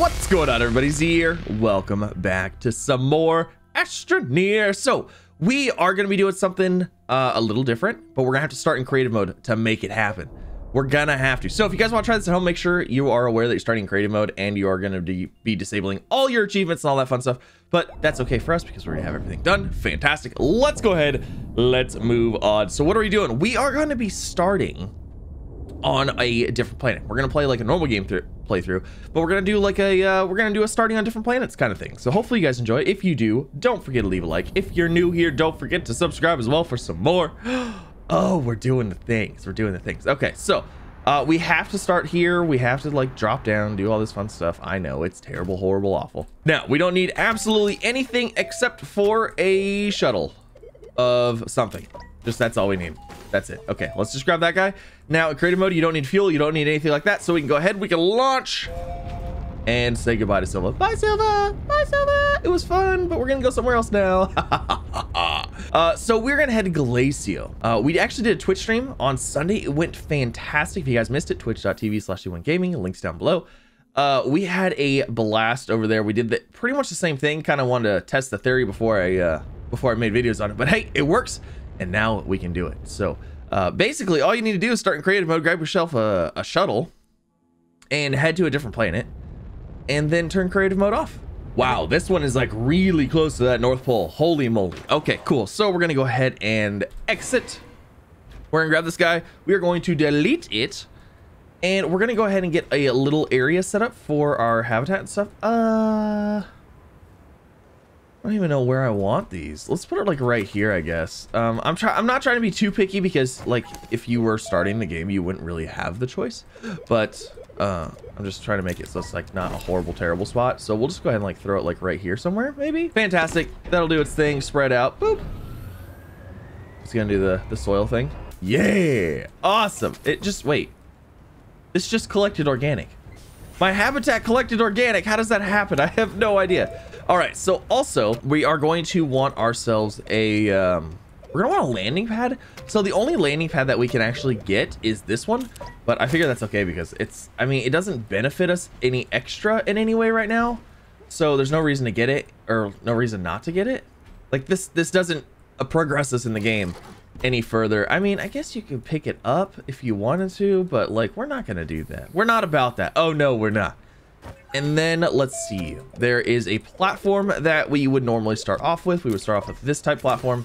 What's going on, everybody? Z here. Welcome back to some more Astroneer. So we are going to be doing something a little different, but we're gonna have to start in creative mode to make it happen. We're gonna have to. So if you guys want to try this at home, make sure you are aware that you're starting in creative mode and you are going to be disabling all your achievements and all that fun stuff, but that's okay for us because we're gonna have everything done. Fantastic. Let's go ahead. Let's move on. So what are we doing? We are going to be starting on a different planet. We're gonna play like a normal game playthrough, but we're gonna do like a we're gonna do a starting on different planets kind of thing. So hopefully you guys enjoy. If you do, don't forget to leave a like. If you're new here, don't forget to subscribe as well for some more. Oh, we're doing the things. We're doing the things. Okay, so we have to start here. We have to like drop down, do all this fun stuff. I know it's terrible, horrible, awful. Now we don't need absolutely anything except for a shuttle of something. Just that's all we need. That's it. Okay, let's just grab that guy. Now in creative mode, you don't need fuel, you don't need anything like that, so we can go ahead, we can launch and say goodbye to Silva. Bye Silva, bye Silva. It was fun, but we're gonna go somewhere else now. So we're gonna head to Glacio. We actually did a Twitch stream on Sunday. It went fantastic. If you guys missed it, twitch.tv/Z1 Gaming, links down below. We had a blast over there. We did the, pretty much the same thing. Kind of wanted to test the theory before I made videos on it, but hey, it works. And now we can do it. So basically all you need to do is start in creative mode, grab yourself a shuttle and head to a different planet and then turn creative mode off. Wow, this one is like really close to that North Pole. Holy moly. Okay, cool. So we're gonna go ahead and exit. We're gonna grab this guy. We are going to delete it. And we're gonna go ahead and get a little area set up for our habitat and stuff. I don't even know where I want these. Let's put it like right here, I guess. I'm not trying to be too picky because like if you were starting the game, you wouldn't really have the choice, but I'm just trying to make it so it's like not a horrible, terrible spot. So we'll just go ahead and like throw it like right here somewhere, maybe. Fantastic. That'll do its thing. Spread out. Boop. It's going to do the soil thing. Yeah. Awesome. It just, wait, this just collected organic. My habitat collected organic. How does that happen? I have no idea. All right, so also we are going to want ourselves a we're gonna want a landing pad. So the only landing pad that we can actually get is this one, but I figure that's okay because it's, I mean, it doesn't benefit us any extra in any way right now, so there's no reason to get it or no reason not to get it. Like this doesn't progress us in the game any further. I mean, I guess you could pick it up if you wanted to, but like we're not gonna do that. We're not about that. Oh no, we're not. And then let's see, there is a platform that we would normally start off with. We would start off with this type platform.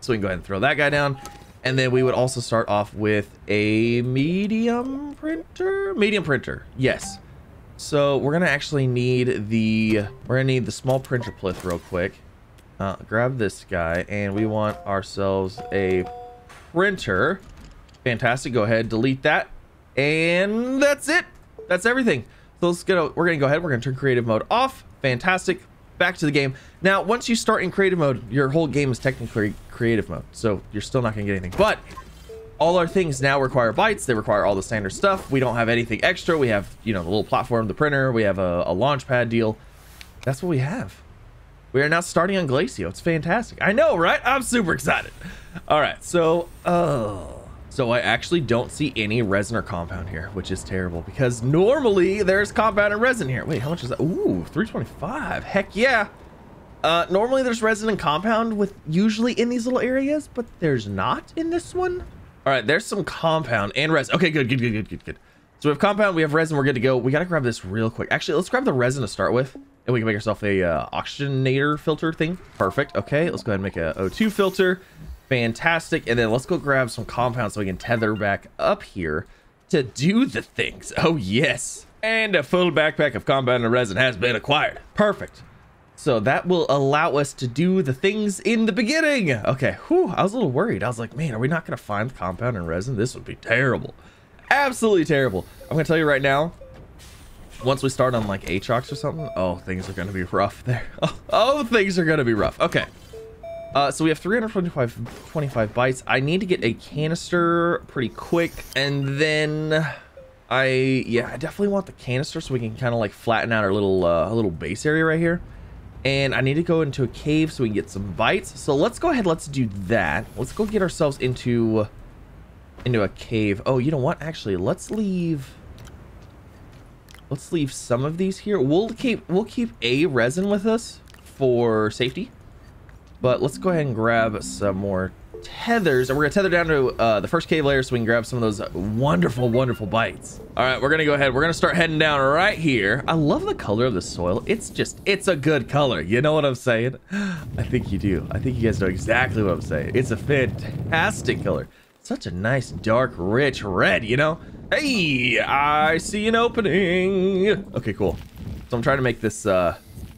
So we can go ahead and throw that guy down. And then we would also start off with a medium printer, Yes. So we're going to actually need the, small printer plith real quick. Grab this guy and we want ourselves a printer. Fantastic. Go ahead, delete that. And that's it. That's everything. So let's we're gonna go ahead, we're gonna turn creative mode off. Fantastic. Back to the game. Now once you start in creative mode, your whole game is technically creative mode, so you're still not gonna get anything, but all our things now require bytes. They require all the standard stuff. We don't have anything extra. We have, you know, the little platform, the printer, we have a launch pad deal. That's what we have. We are now starting on Glacio. It's fantastic. I know, right? I'm super excited. All right, so So I actually don't see any resin or compound here, which is terrible because normally there's compound and resin here. Wait, how much is that? Ooh, 325. Heck yeah. Normally there's resin and compound with usually in these little areas, but there's not in this one. All right, there's some compound and resin. Okay, good. So we have compound, we have resin, we're good to go. We gotta grab this real quick. Actually, let's grab the resin to start with and we can make ourselves a oxygenator filter thing. Perfect. Okay, let's go ahead and make a O2 filter. Fantastic. And then let's go grab some compound so we can tether back up here to do the things. Oh yes, and a full backpack of compound and resin has been acquired. Perfect. So that will allow us to do the things in the beginning. Okay, whew, I was a little worried. I was like, man, are we not gonna find compound and resin? This would be terrible, absolutely terrible. I'm gonna tell you right now, once we start on like Aatrox or something, oh, things are gonna be rough there. Oh, things are gonna be rough. Okay. So we have 325 bytes. I need to get a canister pretty quick. And then I definitely want the canister so we can kind of like flatten out our little base area right here. And I need to go into a cave so we can get some bytes. So let's go ahead. Let's do that. Let's go get ourselves into a cave. Oh, you know what? Actually, let's leave. Let's leave some of these here. We'll keep a resin with us for safety. But let's go ahead and grab some more tethers, and we're gonna tether down to the first cave layer so we can grab some of those wonderful bites. All right, we're gonna go ahead, we're gonna start heading down right here. I love the color of the soil. It's a good color, you know what I'm saying? I think you do. I think you guys know exactly what I'm saying. It's a fantastic color. Such a nice dark rich red, you know. Hey, I see an opening. Okay, cool. So I'm trying to make this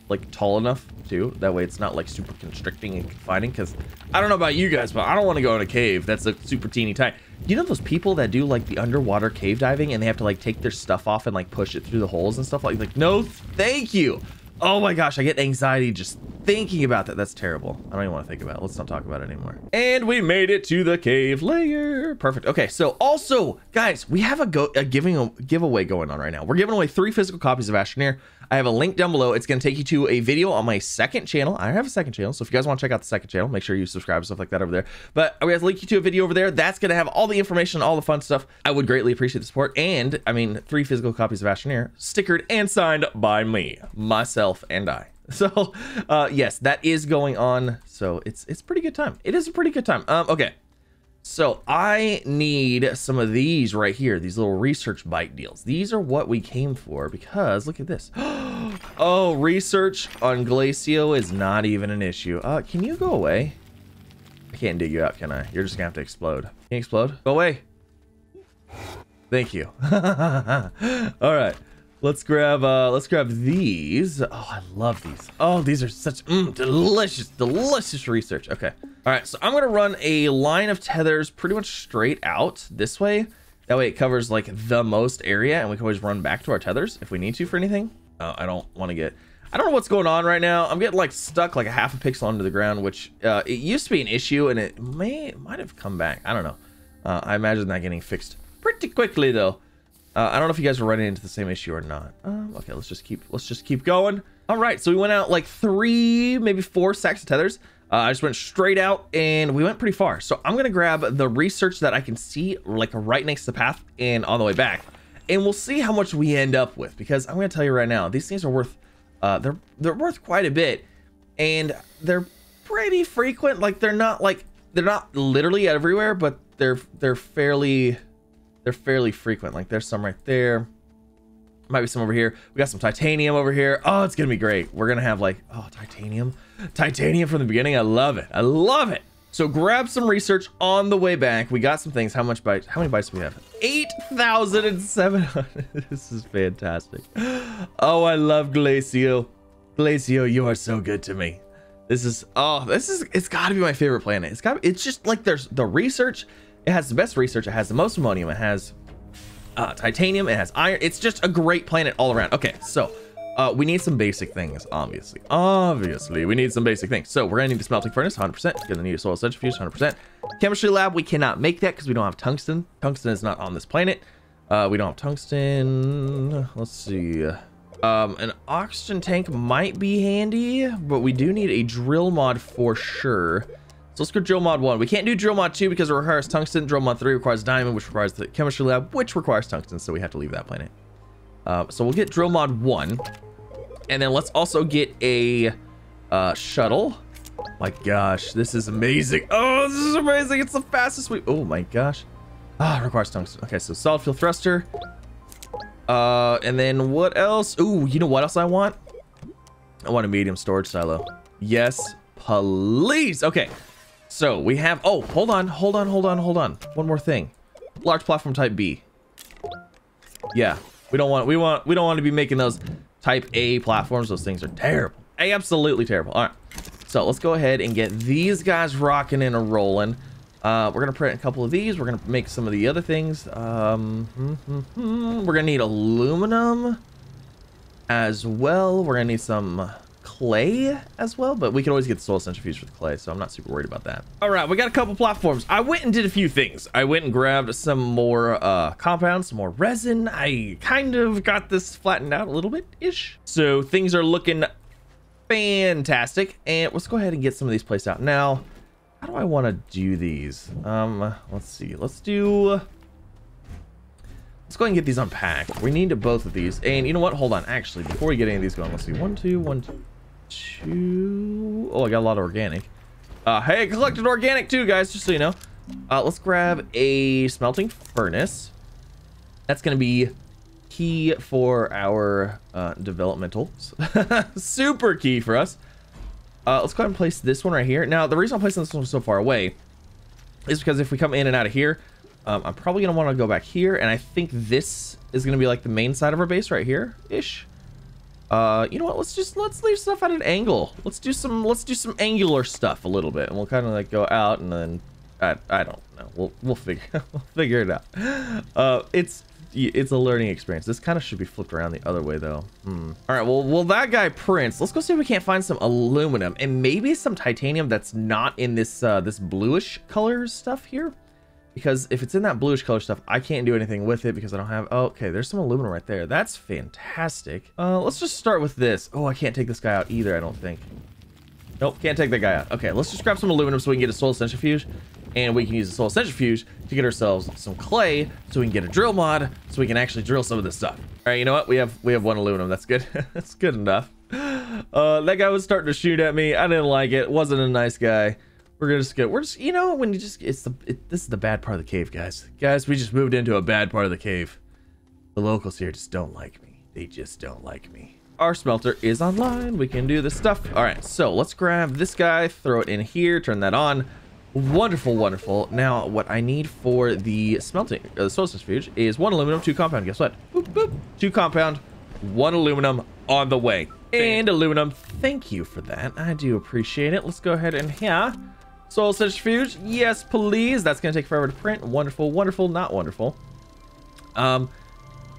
like tall enough too, that way it's not like super constricting and confining, because I don't know about you guys, but I don't want to go in a cave that's like super teeny tiny. You know those people that do like the underwater cave diving and they have to like take their stuff off and like push it through the holes and stuff like no thank you. Oh my gosh, I get anxiety just thinking about that. That's terrible. I don't even want to think about it. Let's not talk about it anymore. And we made it to the cave layer. Perfect. Okay, so also guys, we have a giveaway going on right now. We're giving away 3 physical copies of Astroneer. I have a link down below. It's going to take you to a video on my second channel. I have a second channel, so if you guys want to check out the second channel, make sure you subscribe and stuff like that over there. But I'm going to link you to a video over there that's going to have all the information, all the fun stuff. I would greatly appreciate the support. And I mean, 3 physical copies of Astroneer, stickered and signed by me, myself, and I. So yes, that is going on. So it's pretty good time. It is a pretty good time. Okay, so I need some of these right here, these little research bite deals. These are what we came for, because look at this. Oh, research on Glacio is not even an issue. Can you go away? I can't dig you out, can I? You're just gonna have to explode. Can you explode? Go away. Thank you. All right, let's grab these. Oh, I love these. Oh, these are such delicious research. Okay. All right, so I'm going to run a line of tethers pretty much straight out this way. That way it covers like the most area, and we can always run back to our tethers if we need to for anything. I don't want to get, I don't know what's going on right now. I'm getting like stuck like a half a pixel under the ground, which it used to be an issue, and it might have come back. I don't know. I imagine that getting fixed pretty quickly though. I don't know if you guys are running into the same issue or not. Okay, let's just keep going. All right, so we went out like 3, maybe 4 sacks of tethers. I just went straight out and we went pretty far. So I'm gonna grab the research that I can see like right next to the path and on the way back, and we'll see how much we end up with, because I'm gonna tell you right now, these things are worth they're worth quite a bit, and they're pretty frequent. Like they're not literally everywhere, but they're fairly frequent. Like there's some right there, might be some over here. We got some titanium over here. Oh, it's gonna be great. We're gonna have like, oh, titanium from the beginning. I love it, I love it. So grab some research on the way back. We got some things. How many bites do we have? 8,700. This is fantastic. Oh, I love Glacio. Glacio, you are so good to me. This is, oh, this is, it's gotta be my favorite planet. It's just like there's the research. It has the best research. It has the most ammonium. It has titanium. It has iron. It's just a great planet all around. Okay, so we need some basic things, obviously. Obviously, we need some basic things. So we're going to need a smelting furnace, 100%. Going to need a soil centrifuge, 100%. Chemistry lab, we cannot make that because we don't have tungsten. Tungsten is not on this planet. We don't have tungsten. Let's see. An oxygen tank might be handy, but we do need a drill mod for sure. So let's go drill mod 1. We can't do drill mod 2 because it requires tungsten. Drill mod 3 requires diamond, which requires the chemistry lab, which requires tungsten. So we have to leave that planet. So we'll get drill mod 1. And then let's also get a shuttle. My gosh, this is amazing. Oh, this is amazing. It's the fastest we... Oh, my gosh. Ah, it requires tungsten. Okay, so solid fuel thruster. And then what else? Ooh, you know what else I want? I want a medium storage silo. Yes, please. Okay. So we have, oh, hold on. One more thing. Large platform type B. Yeah, we don't want to be making those type A platforms. Those things are terrible. Absolutely terrible. All right. So let's go ahead and get these guys rocking and a rolling. We're going to print a couple of these. We're going to make some of the other things. We're going to need aluminum as well. We're going to need some clay as well, but we can always get the soil centrifuge for the clay, so I'm not super worried about that. All right, we got a couple platforms. I went and did a few things. I went and grabbed some more compounds, some more resin. I kind of got this flattened out a little bit ish, so things are looking fantastic. And let's go ahead and get some of these placed out. Now, how do I want to do these? Let's see. Let's do Let's go ahead and get these unpacked. We need both of these. And you know what? Hold on. Actually, before we get any of these going, let's see. One, two. Oh, I got a lot of organic. Hey, I collected organic too, guys, just so you know. Let's grab a smelting furnace. That's going to be key for our developmental. Super key for us. Let's go ahead and place this one right here. Now, the reason I'm placing this one so far away is because if we come in and out of here, I'm probably going to want to go back here. And I think this is going to be like the main side of our base right here-ish. You know what? Let's leave stuff at an angle. Let's do some angular stuff a little bit. And we'll kind of like go out and then, I don't know. We'll figure it out. It's a learning experience. This kind of should be flipped around the other way though. All right. Well, that guy prints. Let's go see if we can't find some aluminum and maybe some titanium that's not in this this bluish color stuff here, because if it's in that bluish color stuff, I can't do anything with it because I don't have. Oh, okay, there's some aluminum right there. That's fantastic. Let's just start with this. Oh, I can't take this guy out either. I don't think. Nope, can't take that guy out. Okay, let's just grab some aluminum so we can get a soul centrifuge. And we can use the soul centrifuge to get ourselves some clay so we can get a drill mod so we can actually drill some of this stuff. All right, you know what? We have one aluminum. That's good. That's good enough. That guy was starting to shoot at me. I didn't like it. Wasn't a nice guy. We're gonna just go. We're just, you know, when you just, this is the bad part of the cave, guys. Guys, we just moved into a bad part of the cave. The locals here just don't like me. They just don't like me. Our smelter is online. We can do this stuff. All right, so let's grab this guy, throw it in here, turn that on. Wonderful, wonderful. Now, what I need for the smelting, the soul centrifuge, is 1 aluminum, 2 compound. Guess what? Boop, boop. 2 compound, 1 aluminum on the way. And aluminum, thank you for that. I do appreciate it. Let's go ahead and here. Soul centrifuge, yes, please. That's going to take forever to print. Wonderful, wonderful, not wonderful.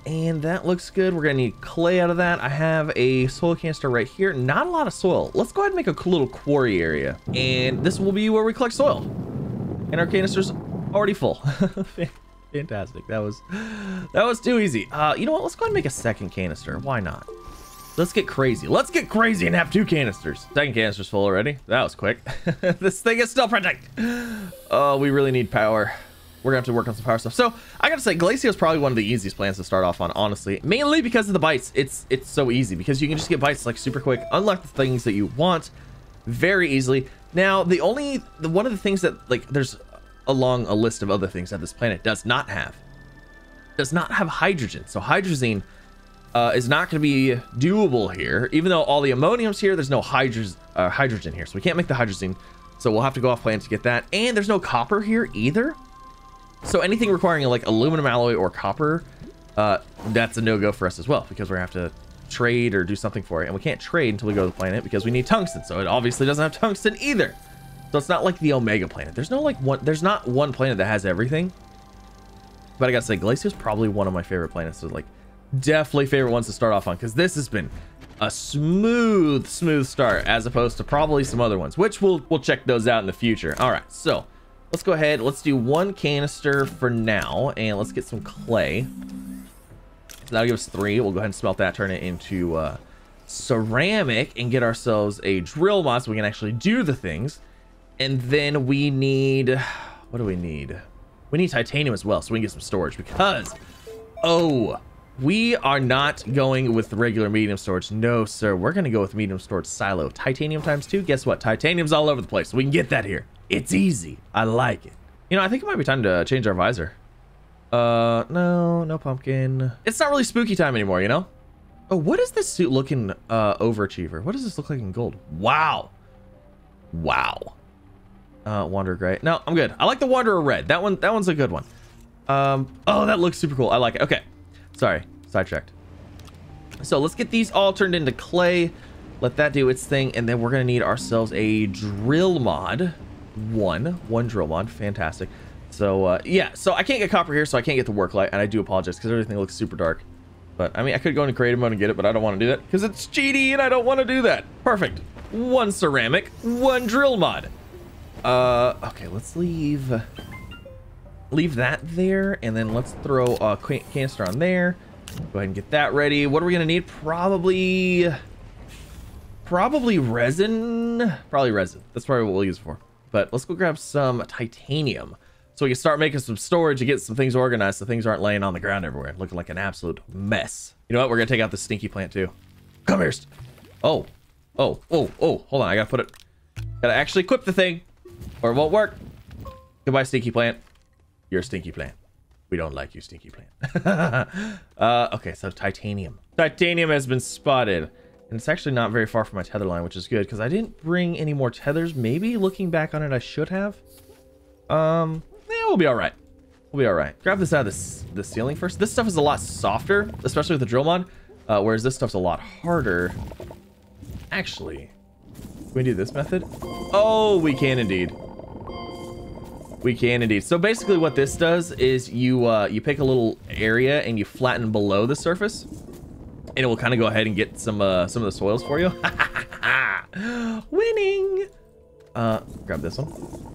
And that looks good. We're going to need clay out of that. I have a soil canister right here. Not a lot of soil. Let's go ahead and make a little quarry area. And this will be where we collect soil. And our canister's already full. Fantastic. That was too easy. You know what? Let's go ahead and make a second canister. Why not? Let's get crazy. Let's get crazy and have 2 canisters. Second canister's full already. That was quick. This thing is still printing. Oh, we really need power. We're gonna have to work on some power stuff. So I gotta say, Glacio is probably one of the easiest plans to start off on, honestly, mainly because of the bites. It's so easy because you can just get bites like super quick, unlock the things that you want very easily. Now, one of the things that, like, there's along a list of other things that this planet does not have hydrogen. So hydrazine is not gonna be doable here, even though all the ammonium's here. There's no hydrogen here, so we can't make the hydrazine. So we'll have to go off plan to get that. And there's no copper here either. So anything requiring like aluminum alloy or copper, that's a no-go for us as well, because we're gonna have to trade or do something for it. And we can't trade until we go to the planet because we need tungsten. So it obviously doesn't have tungsten either. So it's not like the Omega planet. There's not one planet that has everything, but I gotta say, Glacio is probably one of my favorite planets. So like definitely favorite ones to start off on, because this has been a smooth start as opposed to probably some other ones, which we'll check those out in the future. All right, so let's go ahead. Let's do 1 canister for now, and let's get some clay. So that'll give us 3. We'll go ahead and smelt that, turn it into ceramic, and get ourselves a drill mod so we can actually do the things. And then we need, what do we need? We need titanium as well, so we can get some storage, because, oh, we are not going with regular medium storage. No, sir. We're going to go with medium storage silo. Titanium ×2. Guess what? Titanium's all over the place. So we can get that here. It's easy. I like it. You know, I think it might be time to change our visor. No pumpkin. It's not really spooky time anymore, you know? Oh, what is this suit looking, overachiever? What does this look like in gold? Wow. Wow. Wanderer gray. No, I'm good. I like the Wanderer red. That one's a good one. Oh, that looks super cool. I like it. Okay. Sorry, sidetracked. So let's get these all turned into clay. Let that do its thing, and then we're gonna need ourselves a drill mod. One drill mod, fantastic. So yeah, so I can't get copper here, so I can't get the work light, and I do apologize because everything looks super dark. But I mean, I could go into creative mode and get it, but I don't want to do that because it's cheaty, and I don't want to do that. Perfect. 1 ceramic, 1 drill mod. Okay, let's leave that there, and then let's throw a canister on there. Go ahead and get that ready. What are we gonna need? Probably resin. That's probably what we'll use it for. But let's go grab some titanium. So we can start making some storage and get some things organized so things aren't laying on the ground everywhere, looking like an absolute mess. You know what? We're going to take out the stinky plant too. Come here. Oh, oh, oh, oh, hold on. I got to put it. Got to actually equip the thing or it won't work. Goodbye, stinky plant. You're a stinky plant. We don't like you, stinky plant. Okay, so titanium. Titanium has been spotted. And it's actually not very far from my tether line, which is good because I didn't bring any more tethers. Maybe looking back on it, I should have. Yeah, we'll be all right. We'll be all right. Grab this out of the ceiling first. This stuff is a lot softer, especially with the drill mod, whereas this stuff's a lot harder. Actually, can we do this method? Oh, we can indeed. We can indeed. So basically what this does is you you pick a little area and you flatten below the surface, and it will kind of go ahead and get some of the soils for you. Winning. Grab this one.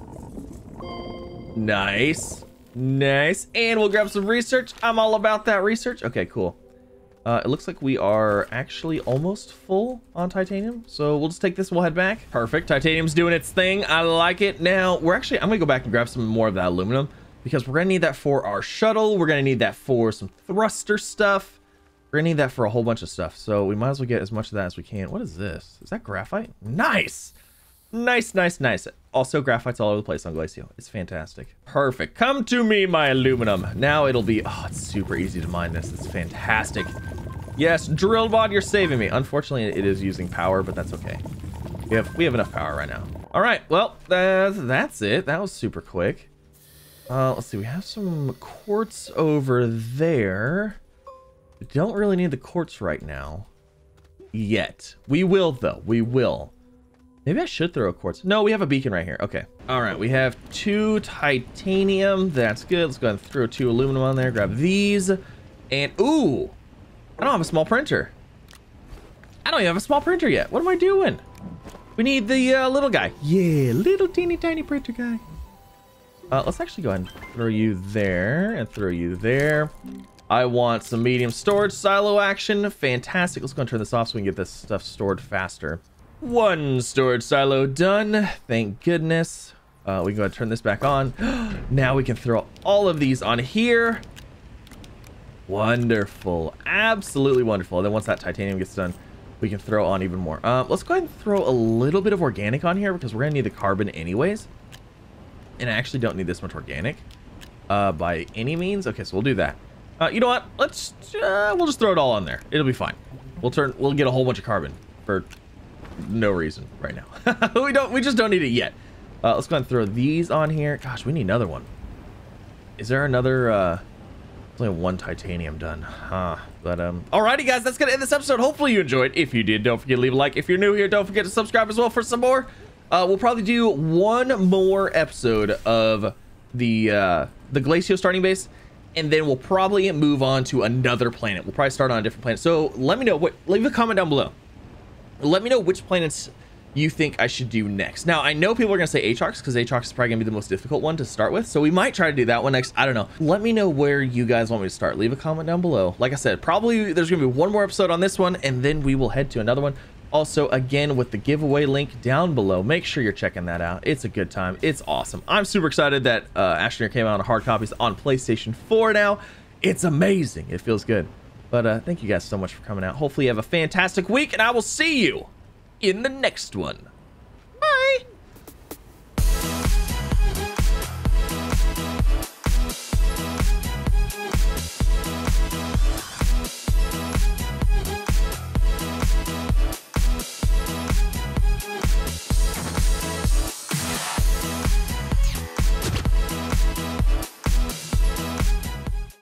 Nice, nice. And we'll grab some research. I'm all about that research. Okay, cool. It looks like we are actually almost full on titanium. So we'll just take this and we'll head back. Perfect. Titanium's doing its thing. I like it. Now, we're actually... I'm going to go back and grab some more of that aluminum because we're going to need that for our shuttle. We're going to need that for some thruster stuff. We're going to need that for a whole bunch of stuff. So we might as well get as much of that as we can. What is this? Is that graphite? Nice. Nice, nice, nice. Also, graphite's all over the place on Glacio. It's fantastic. Perfect. Come to me, my aluminum. Now it'll be... Oh, it's super easy to mine this. It's fantastic. Yes, drill mod, you're saving me. Unfortunately, it is using power, but that's okay. We have enough power right now. All right. Well, that's it. That was super quick. Let's see. We have some quartz over there. We don't really need the quartz right now. Yet. We will, though. We will. Maybe I should throw a quartz. No, we have a beacon right here. Okay. All right. We have 2 titanium. That's good. Let's go ahead and throw 2 aluminum on there. Grab these. And ooh, I don't have a small printer. I don't even have a small printer yet. What am I doing? We need the little guy. Yeah, little teeny tiny printer guy. Let's actually go ahead and throw you there and throw you there. I want some medium storage silo action. Fantastic. Let's go and turn this off so we can get this stuff stored faster. 1 storage silo done. Thank goodness. We can go ahead and turn this back on. Now we can throw all of these on here. Wonderful. Absolutely wonderful. And then once that titanium gets done, we can throw on even more. Let's go ahead and throw a little bit of organic on here because we're going to need the carbon anyways. And I actually don't need this much organic by any means. Okay, so we'll do that. You know what? Let's we'll just throw it all on there. It'll be fine. We'll get a whole bunch of carbon for no reason right now. We just don't need it yet. Let's go ahead and throw these on here. Gosh, we need another one. Is there another only 1 titanium done, huh? But alrighty guys, that's gonna end this episode. Hopefully you enjoyed. If you did, don't forget to leave a like. If you're new here, don't forget to subscribe as well for some more. We'll probably do one more episode of the Glacio starting base, and then we'll probably move on to another planet. We'll probably start on a different planet. So let me know what... leave a comment down below. Let me know which planets you think I should do next. Now, I know people are going to say Aatrox because Aatrox is probably going to be the most difficult one to start with. So we might try to do that one next. I don't know. Let me know where you guys want me to start. Leave a comment down below. Like I said, probably there's going to be one more episode on this one, and then we will head to another one. Also, again, with the giveaway link down below, make sure you're checking that out. It's a good time. It's awesome. I'm super excited that Astroneer came out on hard copies on PlayStation 4 now. It's amazing. It feels good. But thank you guys so much for coming out. Hopefully you have a fantastic week, and I will see you in the next one.